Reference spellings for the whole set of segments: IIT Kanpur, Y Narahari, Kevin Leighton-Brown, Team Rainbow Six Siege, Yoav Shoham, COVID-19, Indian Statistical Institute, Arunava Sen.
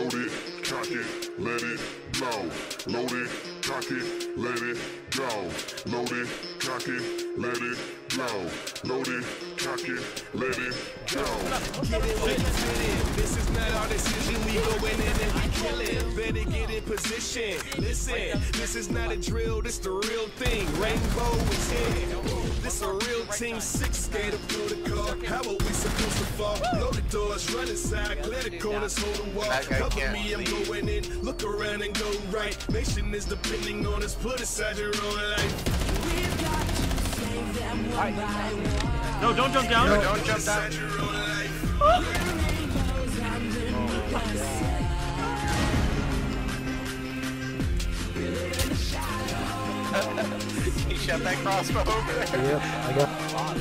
load it, cock it, let it blow. Load it, cock it, let it go. Load it, cock it, let it blow. Load it, cock it, let it go. Get it, let it live. This is not our decision. We going in and we killing. Better get in position. Listen, this is not a drill. This the real thing. Rainbow is here. This a real team, 6 skater through the car. How are we supposed to fall? Blow the doors, run inside, clear the corners, hold the wall. Cover me, I'm going in, look around and go right. Nation is depending on us, put aside your own life. We've got to save them one by one. No, don't jump down. No, don't jump down. He shot that crossbow over there. Yep, I got a lot.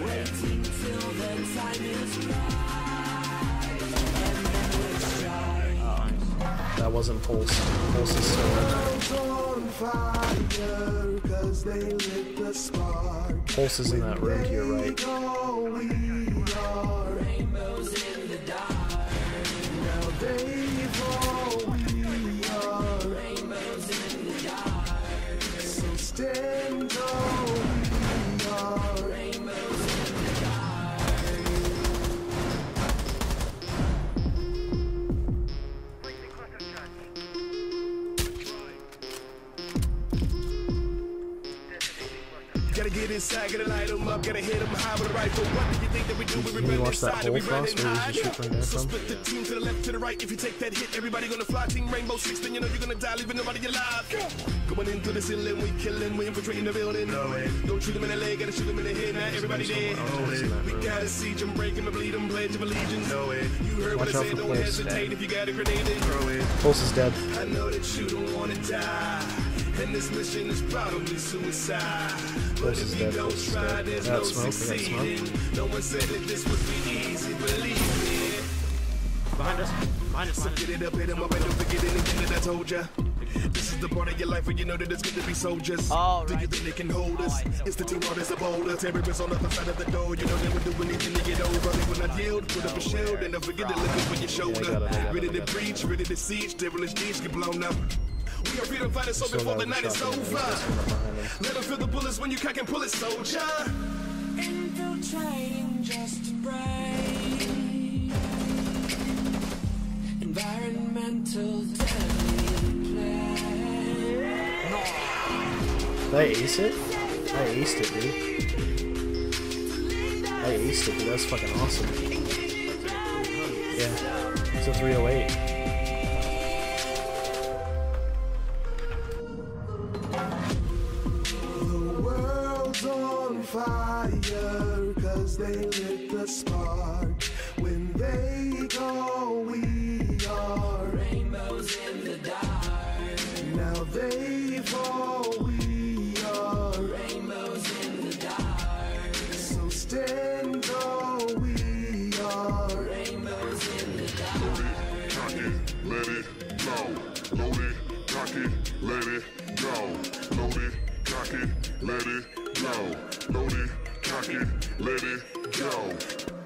Waiting till the time is right. That wasn't Pulse. Pulse is so right. Pulse is in that room to your right. Rainbows in the dark. Now they fall. Stand on rainbows in the dark. Gotta get inside, gotta light them up, gotta hit them high with a rifle. What do you think that we do? Can we watch that whole cross, or is it shoot from there? So split the team to the left, to the right. If you take that hit, everybody gonna fly. Team Rainbow Six, then you know you're gonna die, leaving nobody alive. Go. Going into the ceiling, we killing, we infiltrating the building. Don't shoot him in the leg, gotta shoot him in the head. Now everybody dead. We gotta siege him, break him, and bleed him. Pledge of allegiance. You heard what I said, don't hesitate. If you got a grenade, throw it. Pulse is dead. I know that you don't want to die, and this mission is probably suicide. But if you don't try, there's no succeeding. No one said that this would be easy, believe me. Behind us, behind us. So get it up, hit him up, and don't forget anything that I told ya. This is the part of your life where you know that it's good to be soldiers. Do you think they can hold us? It's the team that is a boulder. Terrorists on the other side of the door. You know they would do anything to get over. They will not yield. Put up a shield and don't forget to look over your shoulder. Ready to breach, ready to siege. Devilish deeds get blown up. We are freedom fighters, so before the night is over, let them feel the bullets when you cock and pull it, soldier. Infiltrating just to break environmental deadly. They ace it? They aced it, dude. They aced it, dude. That's fucking awesome. Yeah, it's a 308. The world's on fire, cause they lit the spark. When they go, we are rainbows in the dark. Now they fall. Let it go, load it, cock it, let it blow, load it, cock it, let it go.